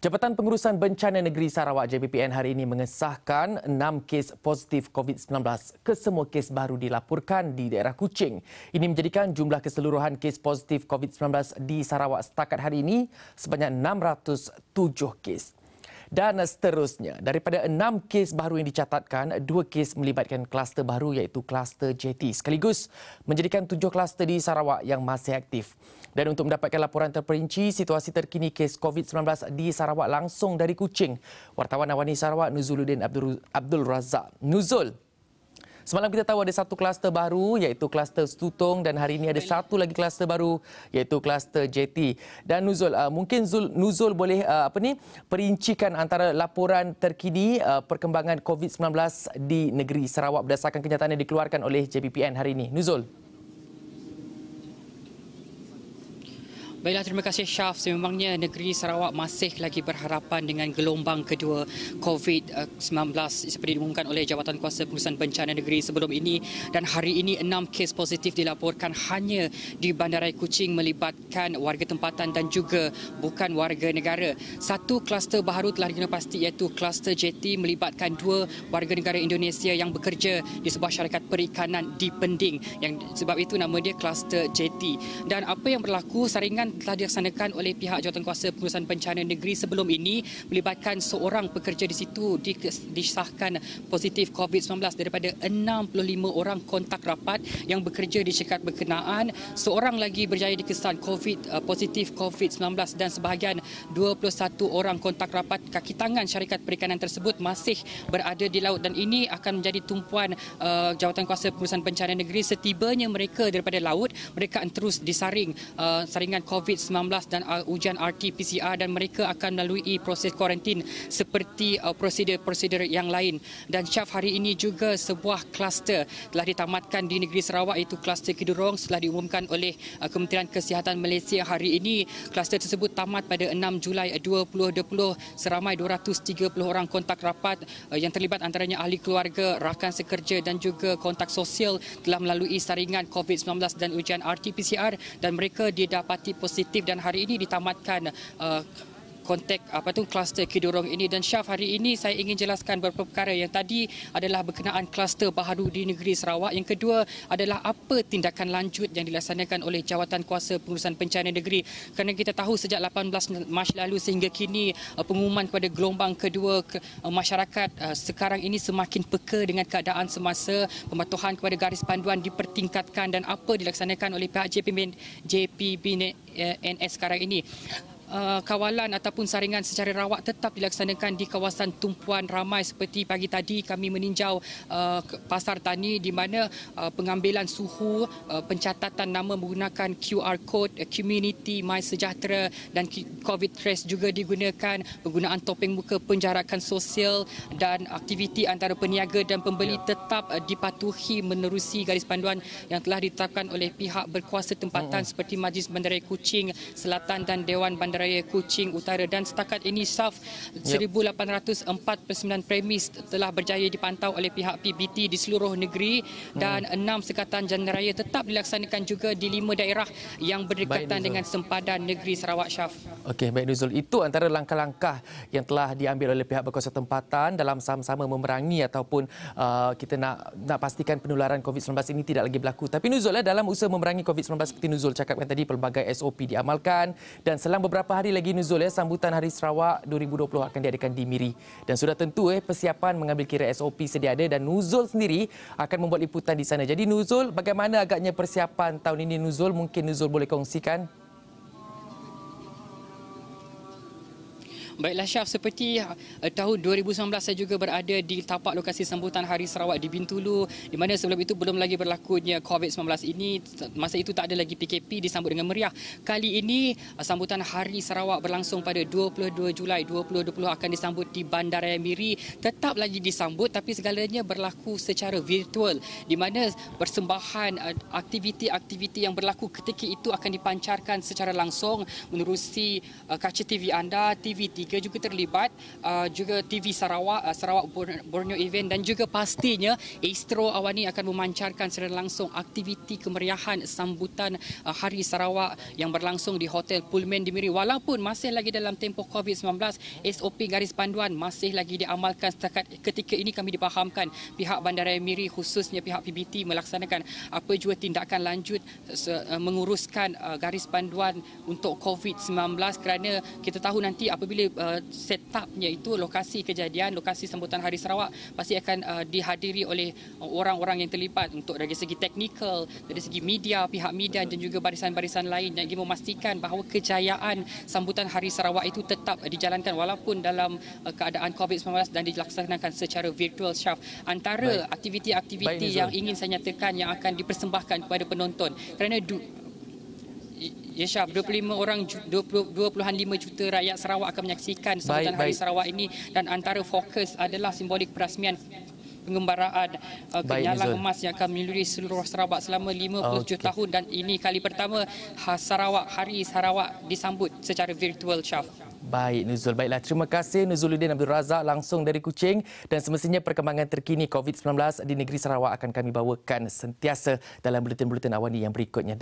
Jabatan Pengurusan Bencana Negeri Sarawak JPBN hari ini mengesahkan 6 kes positif COVID-19 kesemua kes baru dilaporkan di daerah Kuching. Ini menjadikan jumlah keseluruhan kes positif COVID-19 di Sarawak setakat hari ini sebanyak 607 kes. Dan seterusnya, daripada 6 kes baru yang dicatatkan, 2 kes melibatkan kluster baru iaitu kluster JT. Sekaligus menjadikan 7 kluster di Sarawak yang masih aktif. Dan untuk mendapatkan laporan terperinci situasi terkini kes COVID-19 di Sarawak langsung dari Kuching, wartawan Awani Sarawak Nuzuluddin Abdul Razak. Nuzul, semalam kita tahu ada satu kluster baru iaitu kluster Stutong dan hari ini ada satu lagi kluster baru iaitu kluster JT. Dan Nuzul, mungkin Nuzul boleh perincikan antara laporan terkini perkembangan COVID-19 di negeri Sarawak berdasarkan kenyataan yang dikeluarkan oleh JPPN hari ini. Nuzul. Baiklah, terima kasih Syaf. Sememangnya negeri Sarawak masih lagi berhadapan dengan gelombang kedua COVID-19 seperti diumumkan oleh Jabatan Kuasa Pengurusan Bencana Negeri sebelum ini, dan hari ini 6 kes positif dilaporkan hanya di Bandaraya Kuching melibatkan warga tempatan dan juga bukan warga negara. Satu kluster baru telah dikenalpasti iaitu kluster JT melibatkan 2 warga negara Indonesia yang bekerja di sebuah syarikat perikanan di Pending. Yang sebab itu nama dia kluster JT. Dan apa yang berlaku, saringan telah dilaksanakan oleh pihak Jabatan Kuasa Pengurusan Bencana Negeri sebelum ini melibatkan seorang pekerja di situ disahkan positif COVID-19 daripada 65 orang kontak rapat yang bekerja di syarikat berkenaan. Seorang lagi berjaya dikesan positif COVID-19 dan sebahagian 21 orang kontak rapat kaki tangan syarikat perikanan tersebut masih berada di laut, dan ini akan menjadi tumpuan Jabatan Kuasa Pengurusan Bencana Negeri. Setibanya mereka daripada laut, mereka akan terus disaring saringan COVID-19 dan ujian RT-PCR, dan mereka akan melalui proses kuarantin seperti prosedur-prosedur yang lain. Dan Syaf, hari ini juga sebuah kluster telah ditamatkan di negeri Sarawak iaitu kluster Kidurong setelah diumumkan oleh Kementerian Kesihatan Malaysia hari ini. Kluster tersebut tamat pada 6 Julai 2020 seramai 230 orang kontak rapat yang terlibat antaranya ahli keluarga, rakan sekerja dan juga kontak sosial telah melalui saringan COVID-19 dan ujian RT-PCR, dan mereka didapati positif, dan hari ini ditamatkan kluster Kidurong ini. Dan Syaf, hari ini saya ingin jelaskan beberapa perkara. Yang tadi adalah berkenaan kluster baru di negeri Sarawak. Yang kedua adalah apa tindakan lanjut yang dilaksanakan oleh Jabatan Kuasa Pengurusan Bencana Negeri. Kerana kita tahu sejak 18 Mac lalu sehingga kini pengumuman kepada gelombang kedua, masyarakat sekarang ini semakin peka dengan keadaan semasa, pematuhan kepada garis panduan dipertingkatkan, dan apa dilaksanakan oleh pihak JPBNS sekarang ini. Kawalan ataupun saringan secara rawak tetap dilaksanakan di kawasan tumpuan ramai. Seperti pagi tadi kami meninjau pasar tani di mana pengambilan suhu, pencatatan nama menggunakan QR code, community My Sejahtera dan COVID Trace juga digunakan, penggunaan topeng muka, penjarakan sosial dan aktiviti antara peniaga dan pembeli tetap dipatuhi menerusi garis panduan yang telah ditetapkan oleh pihak berkuasa tempatan seperti Majlis Bandaraya Kuching Selatan dan Dewan Bandar Raya Kuching Utara. Dan setakat ini SAF 1849 premis telah berjaya dipantau oleh pihak PBT di seluruh negeri, dan 6 sekatan janaraya tetap dilaksanakan juga di 5 daerah yang berdekatan dengan sempadan negeri Sarawak. Syaf. Okey, baik Nuzul, itu antara langkah-langkah yang telah diambil oleh pihak berkuasa tempatan dalam sama-sama memerangi ataupun kita nak pastikan penularan COVID-19 ini tidak lagi berlaku. Tapi Nuzul, dalam usaha memerangi COVID-19 seperti Nuzul cakapkan tadi, pelbagai SOP diamalkan, dan selang beberapa hari lagi Nuzul, sambutan Hari Sarawak 2020 akan diadakan di Miri. Dan sudah tentu persiapan mengambil kira SOP sedia ada, dan Nuzul sendiri akan membuat liputan di sana. Jadi Nuzul, bagaimana agaknya persiapan tahun ini Nuzul? Mungkin Nuzul boleh kongsikan. Baiklah Syaf, seperti tahun 2019 saya juga berada di tapak lokasi sambutan Hari Sarawak di Bintulu, di mana sebelum itu belum lagi berlakunya COVID-19 ini. Masa itu tak ada lagi PKP, disambut dengan meriah. Kali ini sambutan Hari Sarawak berlangsung pada 22 Julai 2020 akan disambut di Bandaraya Miri. Tetap lagi disambut tapi segalanya berlaku secara virtual, di mana persembahan aktiviti-aktiviti yang berlaku ketika itu akan dipancarkan secara langsung menerusi kaca TV anda, TVT 3 juga terlibat, juga TV Sarawak, Sarawak Borneo Event dan juga pastinya Astro Awani akan memancarkan secara langsung aktiviti kemeriahan sambutan Hari Sarawak yang berlangsung di Hotel Pullman Dimiri. Walaupun masih lagi dalam tempoh COVID-19, SOP garis panduan masih lagi diamalkan. Setakat ketika ini kami dipahamkan pihak Bandaraya Miri khususnya pihak PBT melaksanakan apa jua tindakan lanjut menguruskan garis panduan untuk COVID-19, kerana kita tahu nanti apabila set upnya itu lokasi kejadian, lokasi sambutan Hari Sarawak pasti akan dihadiri oleh orang-orang yang terlibat untuk dari segi teknikal, dari segi media, pihak media dan juga barisan-barisan lain yang ingin memastikan bahawa kejayaan sambutan Hari Sarawak itu tetap dijalankan walaupun dalam keadaan COVID-19 dan dilaksanakan secara virtual Syaf. Antara aktiviti-aktiviti yang ingin saya nyatakan yang akan dipersembahkan kepada penonton, kerana Syaf, 25 juta rakyat Sarawak akan menyaksikan sambutan Hari Sarawak ini dan antara fokus adalah simbolik perasmian pengembaraan kenyalang emas yang akan meluri seluruh Sarawak selama 50 tahun dan ini kali pertama Hari Sarawak disambut secara virtual Syaf. Baik Nuzul, baiklah terima kasih Nuzuluddin Abdul Razak langsung dari Kuching dan semestinya perkembangan terkini COVID-19 di negeri Sarawak akan kami bawakan sentiasa dalam bulletin-bulletin awani yang berikutnya.